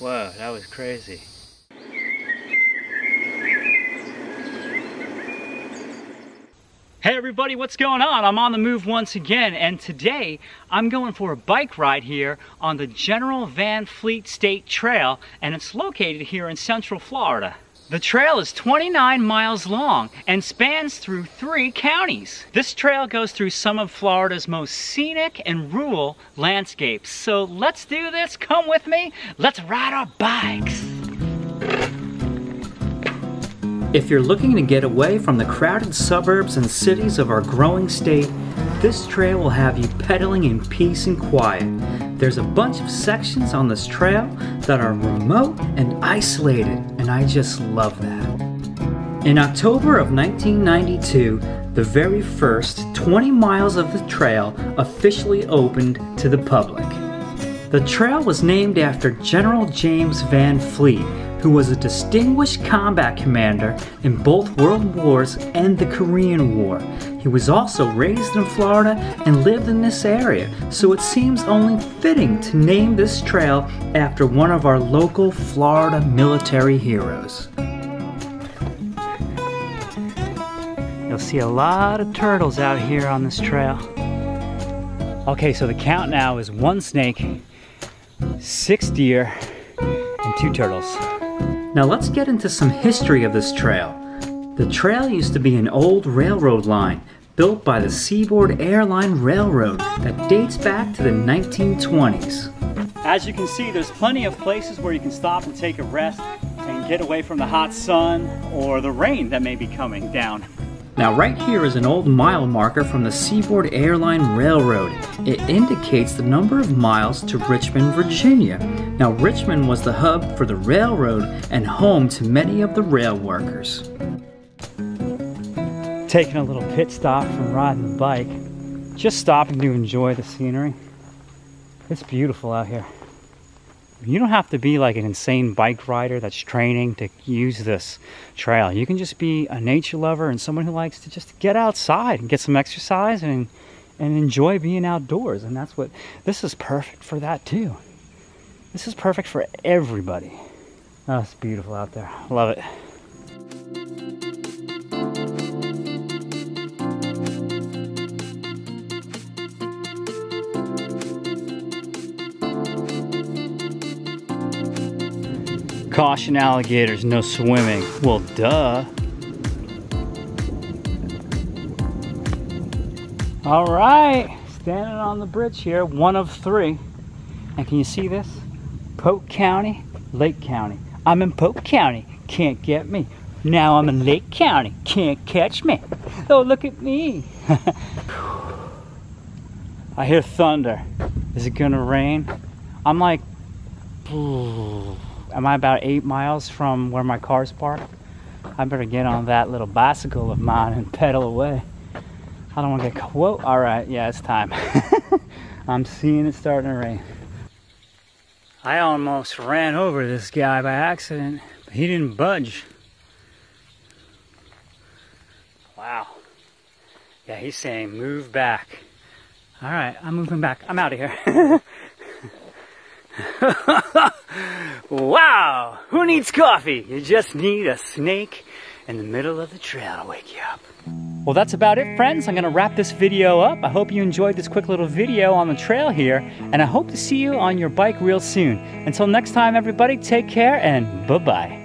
Wow, that was crazy. Hey everybody, what's going on? I'm on the move once again, and today I'm going for a bike ride here on the General Van Fleet State Trail, and it's located here in Central Florida. The trail is 29 miles long and spans through 3 counties. This trail goes through some of Florida's most scenic and rural landscapes. So let's do this, come with me, let's ride our bikes. If you're looking to get away from the crowded suburbs and cities of our growing state, this trail will have you pedaling in peace and quiet. There's a bunch of sections on this trail that are remote and isolated, and I just love that. In October of 1992, the very first 20 miles of the trail officially opened to the public. The trail was named after General James Van Fleet, who was a distinguished combat commander in both World Wars and the Korean War. He was also raised in Florida and lived in this area, so it seems only fitting to name this trail after one of our local Florida military heroes. You'll see a lot of turtles out here on this trail. Okay, so the count now is 1 snake, 6 deer, and 2 turtles. Now let's get into some history of this trail. The trail used to be an old railroad line built by the Seaboard Air Line Railroad that dates back to the 1920s. As you can see, there's plenty of places where you can stop and take a rest and get away from the hot sun or the rain that may be coming down. Now right here is an old mile marker from the Seaboard Air Line Railroad. It indicates the number of miles to Richmond, Virginia. Now Richmond was the hub for the railroad and home to many of the rail workers. Taking a little pit stop from riding the bike, just stopping to enjoy the scenery. It's beautiful out here. You don't have to be like an insane bike rider that's training to use this trail. You can just be a nature lover and someone who likes to just get outside and get some exercise and enjoy being outdoors. And that's what, this is perfect for that too. This is perfect for everybody. Oh, it's beautiful out there. I love it. Caution, alligators, no swimming. Well, duh. All right, standing on the bridge here, 1 of 3. And can you see this? Polk County, Lake County. I'm in Polk County, can't get me. Now I'm in Lake County, can't catch me. Oh, look at me. I hear thunder. Is it gonna rain? I'm like, ooh. Am I about 8 miles from where my car's parked? I better get on that little bicycle of mine and pedal away. I don't want to get caught. Whoa, all right, yeah, it's time. I'm seeing it starting to rain. I almost ran over this guy by accident, but he didn't budge. Wow. Yeah, he's saying move back. All right, I'm moving back. I'm out of here. Wow, who needs coffee? You just need a snake in the middle of the trail to wake you up. Well, that's about it, friends. I'm gonna wrap this video up. I hope you enjoyed this quick little video on the trail here, and I hope to see you on your bike real soon. Until next time, everybody, take care and bye-bye.